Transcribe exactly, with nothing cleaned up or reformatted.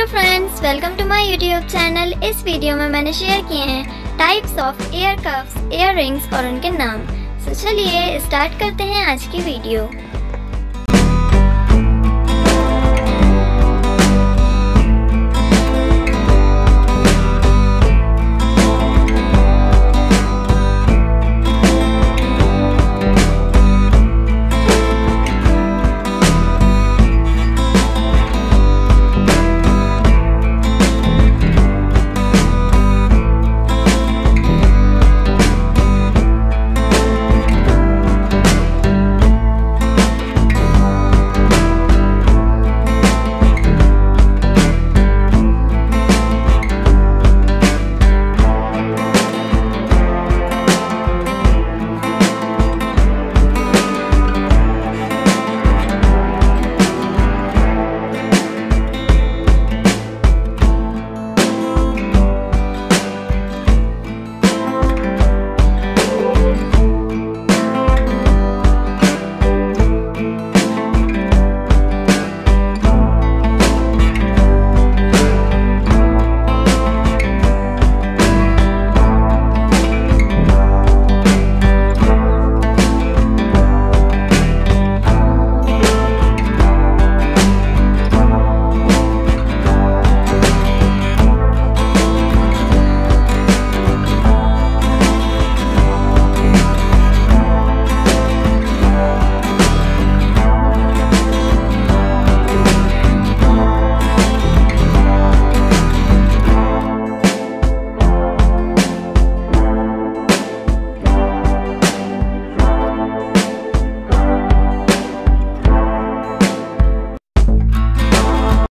Hello friends, welcome to my YouTube channel. इस video में मैंने शेयर किए हैं types of air cuffs, air rings और उनके नाम। तो चलिए स्टार्ट करते हैं आज की वीडियो।